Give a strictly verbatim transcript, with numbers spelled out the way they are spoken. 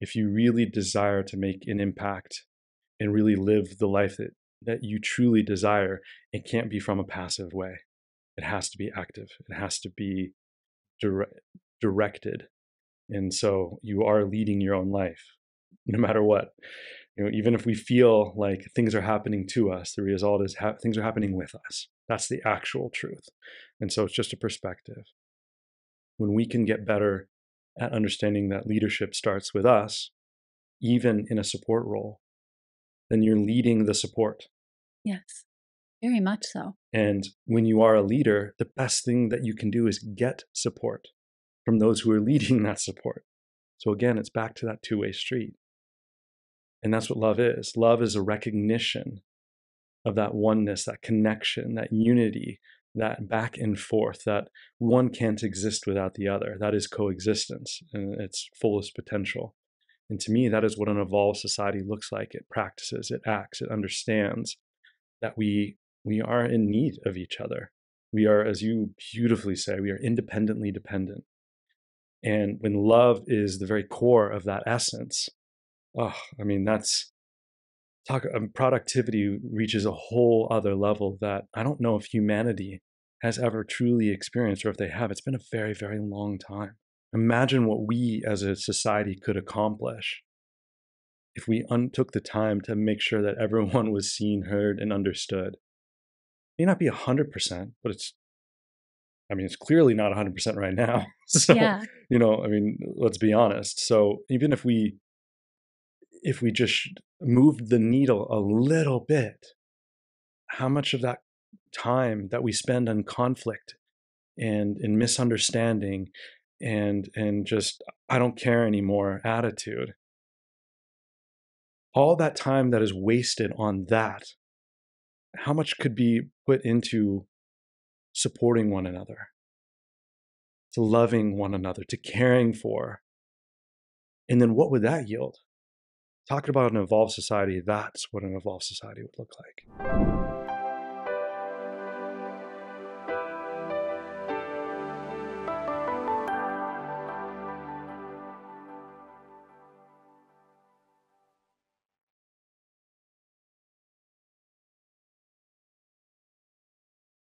if you really desire to make an impact and really live the life that, that you truly desire, it can't be from a passive way. It has to be active. It has to be dire- directed. And so you are leading your own life, no matter what. You know, even if we feel like things are happening to us, the result is ha- things are happening with us. That's the actual truth. And so it's just a perspective. When we can get better at understanding that leadership starts with us, even in a support role, then you're leading the support. Yes, very much so. And when you are a leader, the best thing that you can do is get support from those who are leading that support. So again, it's back to that two-way street. And that's what love is. Love is a recognition of that oneness, that connection, that unity, that back and forth, that one can't exist without the other. That is coexistence in its fullest potential. And to me, that is what an evolved society looks like. It practices, it acts, it understands that we, we are in need of each other. We are, as you beautifully say, we are independently dependent. And when love is the very core of that essence, oh, I mean, that's talk. Um, productivity reaches a whole other level that I don't know if humanity has ever truly experienced, or if they have. It's been a very, very long time. Imagine what we as a society could accomplish if we un- took the time to make sure that everyone was seen, heard, and understood. It may not be one hundred percent, but it's, I mean, it's clearly not one hundred percent right now. So, yeah. you know, I mean, let's be honest. So even if we, if we just moved the needle a little bit, how much of that time that we spend on conflict and in misunderstanding and and just I don't care anymore attitude, all that time that is wasted on that, how much could be put into supporting one another, to loving one another, to caring for? And then what would that yield? Talking about an evolved society, that's what an evolved society would look like.